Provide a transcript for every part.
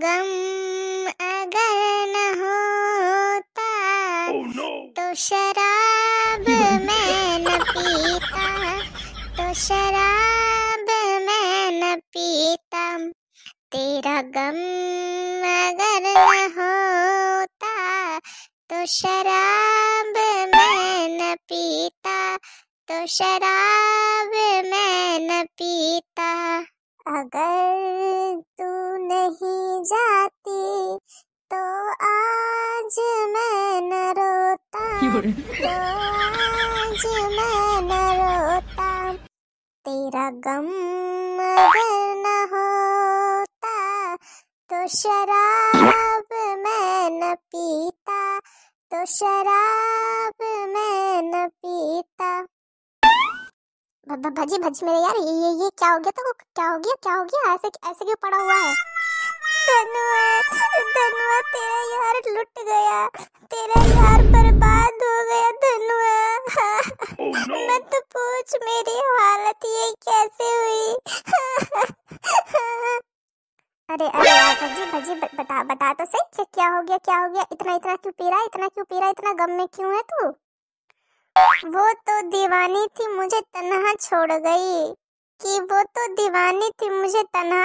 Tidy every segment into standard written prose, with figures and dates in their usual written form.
गम अगर न होता तो शराब मैं न पीता, तो शराब मैं न पीता। तेरा गम अगर न होता तो शराब मैं न पीता, तो शराब मैं न पीता। अगर तू नहीं जाती तो आज मैं न रोता, तो आज मैं न रोता। तेरा गम अगर न होता तो शराब मैं न पीता, तो शराब मैं न पीता। भज्जी भज्जी मेरे यार, ये क्या हो गया? तो क्या हो गया? ऐसे क्यों पड़ा हुआ है? धनुआ तेरा यार लुट गया, तेरा यार बर्बाद हो गया धनुआ। मत पूछ मेरी हालत ये कैसे हुई। अरे भज्जी बता तो सही, क्या हो गया? इतना क्यों पी रहा? इतना गम में क्यों है तू? वो तो दीवानी थी मुझे तन्हा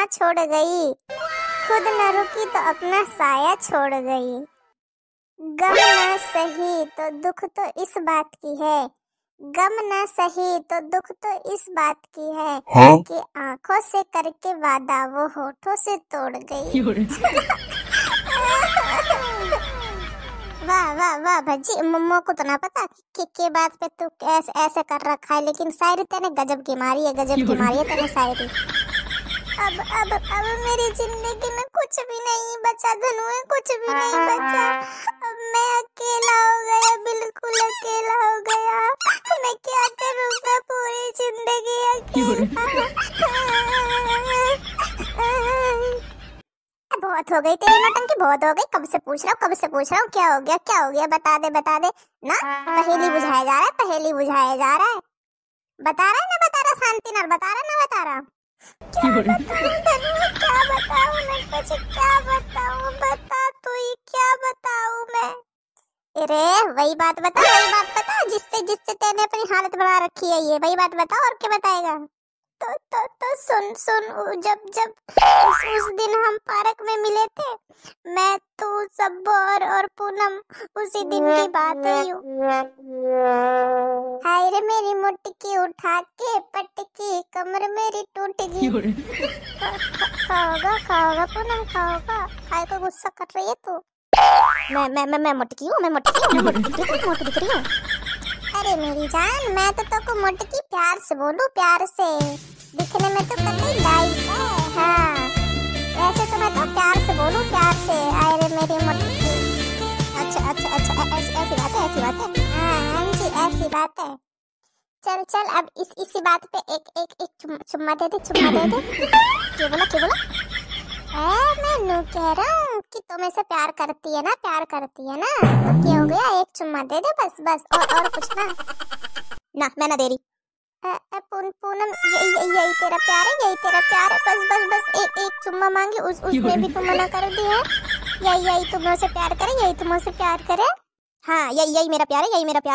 छोड़ गई। खुद न रुकी तो अपना साया छोड़ गई। गम न सही तो दुख तो इस बात की है, हाँ? कि आंखों से करके वादा वो होठों से तोड़ गई। वाह भज्जी, मम्मा को तो ना पता के बात पे तू ऐसे कर रखा है, लेकिन शायरी तेने गजब की मारी है तेने शायरी। अब मेरी जिंदगी में कुछ भी नहीं बचा धनुए, अब मैं बिल्कुल अकेला हो गया। मैं क्या करूँगा पूरी जिंदगी अकेला। बहुत हो गई तेरी नौटंकी, कब से पूछ रहा हूँ क्या हो गया? बता दे ना। पहेली बुझाया जा रहा है। बता रहा है ना बता रहा। क्या बताऊँ मैं? अरे वही बात बता जिससे तेने अपनी हालत बढ़ा रखी है, ये वही बात बता। और क्या बताएगा? तो सुन, जब उस दिन हम पार्क में मिले थे, मैं तू सब और पूनम, उसी दिन की बात है। हाय रे मेरी मुट्ठी उठा के पटकी, कमर मेरी टूट गई। खाओगा पूनम, खाओगा? खाए को गुस्सा कर रही है तू? मैं मुट्ठी हूँ। अरे मेरी जान, मैं तो तुमको मुटकी प्यार से बोलूं। दिखने में तो कतई लाइक है, हाँ। वैसे तो मैं तो प्यार से बोलूं। अरे मेरी मुटकी। अच्छा, ऐसी बात है। हाँ जी, ऐसी बात है। चल अब इसी बात पे एक चुम्मा दे दे। क्या बोला? मैं नू कह रहा हूँ कि तुम ऐसे प्यार करती है ना। क्या हो गया? एक चुम्मा दे दे बस। और कुछ ना मैं ना दे रही। पूनम, यही तेरा प्यार है। बस एक चुम्मा मांगी, उसने भी तुम मना कर दी है। यही तुम मुझसे प्यार करे। हाँ, यही मेरा प्यार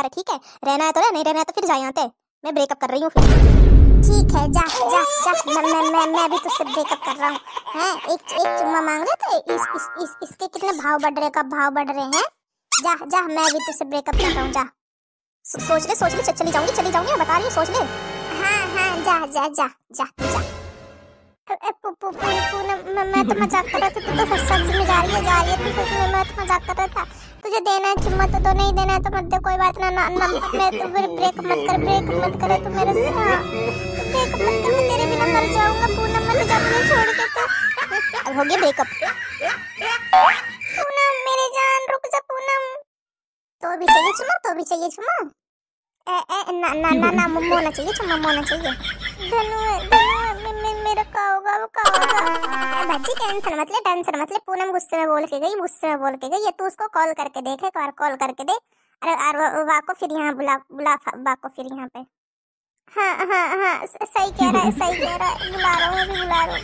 है। ठीक है, रहना है तो रह, नहीं रहना है तो फिर जा यहाँ से। मैं ब्रेकअप कर रही हूँ। ठीक है, जा। मैं भी तुझसे ब्रेकअप कर रहा हूँ। हैं, एक चुम्मा मांग रहे थे, इसके कितने भाव बढ़ रहे हैं। जा, मैं भी तुझसे ब्रेकअप कर रहा हूँ। जा, सोच ले। चली जाऊंगी, बता रही हूँ, सोच ले। हाँ, जा। मैं तो मजाक कर रहा था, तू तो सच में जा रही है। मैं तो मजाक कर रहा था। तुझे देना है चुम्मा तो दो, नहीं देना है तो मत दे, कोई बात ना। तू ब्रेकअप मत कर तू मेरे से। हाँ, ब्रेकअप मत कर, मैं तेरे बिना मर जाऊंगा। पूनम मत जा मुझे छोड़ के। तो हो गया ब्रेकअप। पूनम मेरी जान, रुक जा पूनम। तो भी चाहिए चुम्मा। ना, मोना चाहिए। धनु मेरा का होगा। भज्जी टेंशन मत ले। पूनम गुस्से में बोल के गई। तू उसको कॉल करके देख, एक बार कॉल करके दे। अरे वाको फिर यहाँ बुला वाको फिर यहाँ पे। हाँ, सही कह रहा है। बुला रहा हूँ।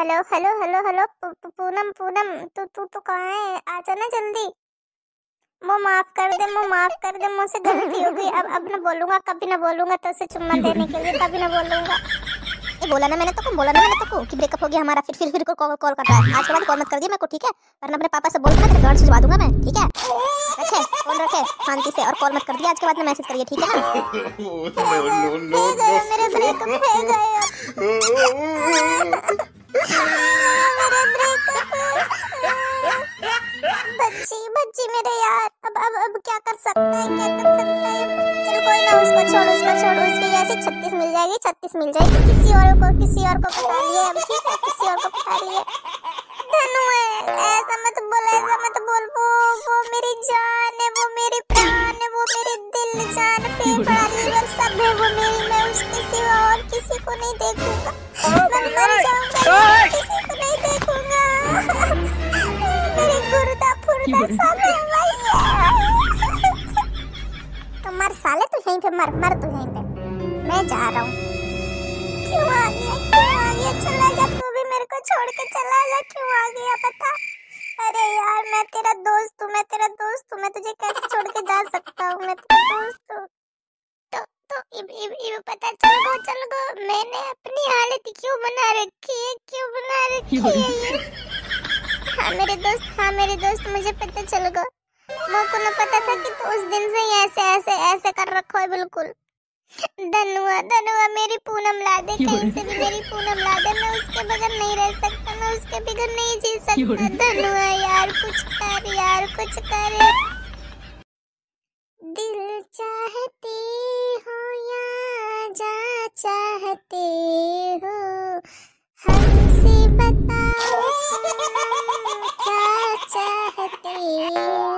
Hello hello hello hello Poonam Poonam तू तू तू कहाँ है, आ जाना जल्दी। वो माफ कर दे, वो माफ कर दे, मुझसे गलती हो गई। अब ना बोलूंगा, कभी ना बोलूंगा तो उसे चुम्मा देने के लिए, कभी ना बोलूंगा। ये बोला ना मैंने तो, बोला ना मैंने तो कि ब्रेकअप हो गया हमारा। फिर को कॉल कर रहा है। आज के बाद कॉल मत कर दिया मेरे को, ठीक है? वरना अपने पापा से बोल के तेरे घर से भिजवा दूंगा मैं, ठीक है? रखे फोन, रखे शांति से, और कॉल मत कर दिया आज के बाद में। मैसेज करिए, ठीक है ना? बच्ची मेरे यार, अब क्या कर सकते हैं, क्या कर सकते हैं? चलो कोई ना, उसको छोड़ो, उसकी ऐसी 36 मिल जाएगी, 36 मिल जाएगी। किसी और को पता लिए अब, ठीक है? किसी और को पता लिए। धनु है, ऐसा मत बोल। वो मेरी जान है, वो मेरी प्राण है, वो मेरे दिल, जान, फेफड़ा, लीवर सब है वो मेरी। मैं उसके सिवा और किसी को नहीं देखूंगा, मैं मर जाऊंगा, किसी को नहीं देखूंगा। मेरे गुरुदा तो मर साले, तू यहीं पे मर, तू यहीं पे, मैं जा रहा हूँ। क्यों आ गया? चला जा, तू भी मेरे को छोड़ के चला जा। क्यों आ गया पता? अरे यार, मैं तेरा दोस्त हूँ, मैं तुझे कैसे छोड़ के जा सकता हूँ? मैं तेरा दोस्त हूँ। तो पता चल गो, मैंने अपनी हालत क्यों बना रखी है? हाँ मेरे दोस्त, मुझे पता चल गया। मुझको न पता था कि तू उस दिन से ही ऐसे कर रखो है बिल्कुल। धनुआ मेरी पूनम ला दे, कहीं से भी मेरी पूनम ला दे। मैं उसके बगैर नहीं रह सकता, मैं उसके बगैर नहीं जी सकता। धनुआ यार, कुछ कर। दिल चाहती हो या जा चाहते हो, हमसे बताओ चाहते हो।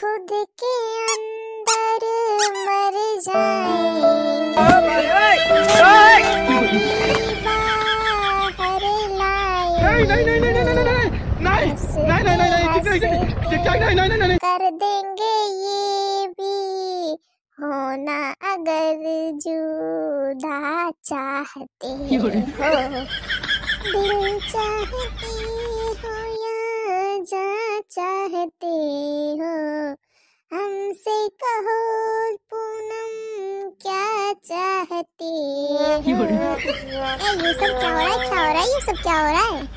खुद के अंदर मर जाएंगे, बाहर लाएंगे, कर देंगे ये भी होना अगर जुदा चाहते हो। दिल चाहते हो या जा चाहते हो, हमसे कहो पूनम क्या चाहते हो। ये सब क्या हो रहा है?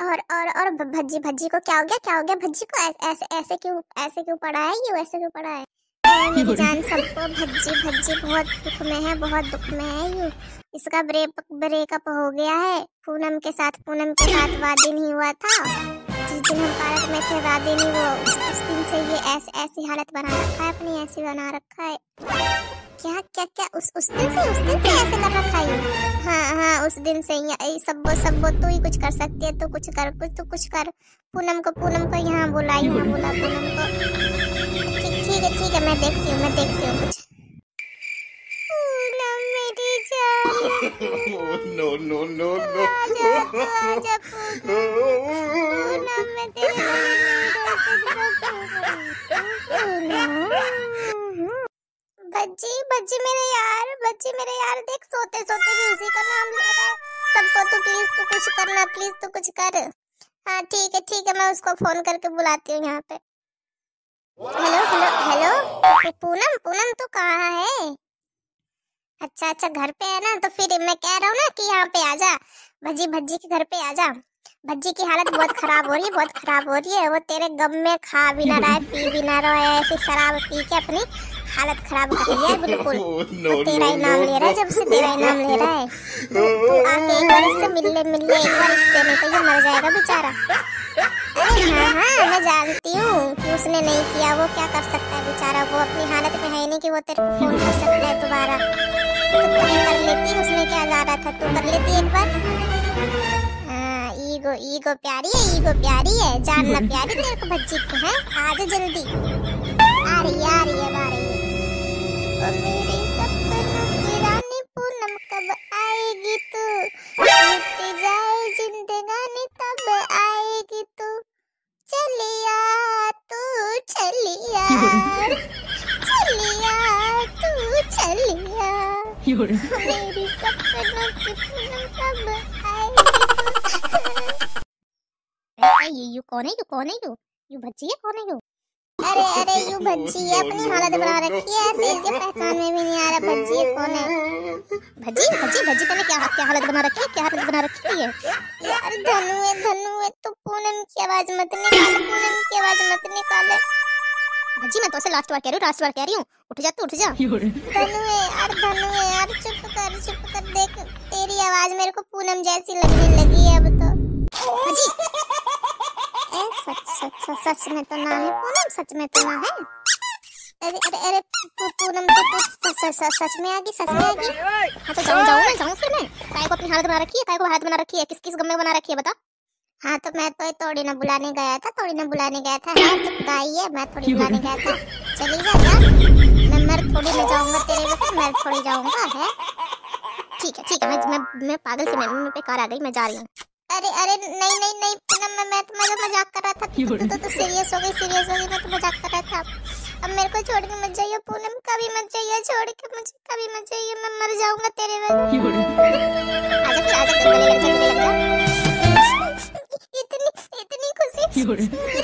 और भज्जी को क्या हो गया? भज्जी को ऐसे क्यों पड़ा है ये? वैसे क्यों पड़ा है? मेरी जान, सबको भज्जी बहुत दुख में है। यू इसका ब्रेकअप हो गया है पूनम के साथ। वादी नहीं हुआ था, जिस दिन हम पार्क में थे वादी नहीं हुआ, उस दिन से ये ऐसी हालत बना रखा है। क्या उस दिन से ऐसे कर रखा है। हाँ, उस दिन से ही सब तू ही कुछ कर सकती है, तू कुछ कर। पूनम को यहाँ बोला पूनम को। ठीक है, मैं देखती हूँ कुछ। No. आजा पूनम, मैं तेरे भज्जी मेरे यार, देख सोते भी उसी का नाम ले रहा है। सबको तू प्लीज कुछ कर। हाँ ठीक है, मैं उसको फोन करके बुलाती हूँ यहाँ पे। हेलो, पूनम तू कहाँ है? अच्छा, घर पे है ना? तो फिर मैं कह रहा हूँ ना कि यहाँ पे आजा, भज्जी के घर पे आजा। भज्जी की हालत बहुत खराब हो रही है। वो तेरे गम में खा भी ना रहा है, पी भी ना रहा है, ऐसी शराब पी के अपनी हालत खराब कर रही है बिल्कुल। वो तेरा ही नाम ले रहा है, जब से तेरा ही नाम ले रहा है। तू आके एक बार इससे मिल ले, एक बार इससे, नहीं तो ये मर जाएगा बेचारा। अरे हाँ, मैं जानती हूँ कि उसने नहीं किया, वो क्या कर सकता है बेचारा। वो अपनी हालत में है नहीं कि वो तेरे को फोन कर सकता है दोबारा। तो तू कर लेती, उसमें क्या जा रहा था, तू कर लेती एक बार। हाँ, ईगो प्यारी है, जान ना प्यारी तेरे को भज्जी को है। आज जल्दी आ रही है। और मेरे सपनों की रानी पूनम कब आएगी तू? मिट जाए जिंदगानी तब आएगी तू। चलिया तू चलिया मेरी यू कौन है, यू भज्जी है, कौन है यू? अरे अरे यू भज्जी है, अपनी हालत बना रखी है ऐसे, इसके पहचान में भी नहीं आ रहा भज्जी है, कौन है? भज्जी भज्जी भज्जी तूने क्या हालत बना रखी है, क्या हालत बना रखी है यार। धनु है तो पूनम की आवाज मत निकाल, पूनम की आवाज मत निकाल भज्जी, मैं तो से लास्ट बार कह रही हूं, उठ जा तू, उठ जा। धनु है यार, चुप कर, देख तेरी आवाज मेरे को पूनम जैसी लगने लगी है अब तो भज्जी। सच में तो ना है पूनम, सच में तो ना है। अरे अरे अरे पूनम तो सच में आ गई, हाँ तो जाऊँ फिर मैं। ताई को अपनी हालत बना रखी है, ताई को हालत बना रखी है, किस किस गम में बना रखी है बता। हाँ तो मैं तो थोड़ी ना बुलाने गया था, हाँ तो गाई है, मैं थोड़ी बुलाने गया था। चली जा, मैं मर थोड़ी ना जाऊँगा तेरे बगैर, मर थोड़ी जाऊँगा है। ठीक है मैं पागल से मैं बेकार आ गई, मैं जा रही हूँ। अरे अरे नहीं पूनम, मैं तुम्हारा मजाक कर रहा था, तो सीरियस हो गई, मैं तो मजाक कर रहा था। अब मेरे को छोड़ के मत जाइए पूनम, कभी मत जाइए, छोड़ के मुझे कभी मत जाइए, मैं मर जाऊंगा तेरे वजह। इतनी खुशी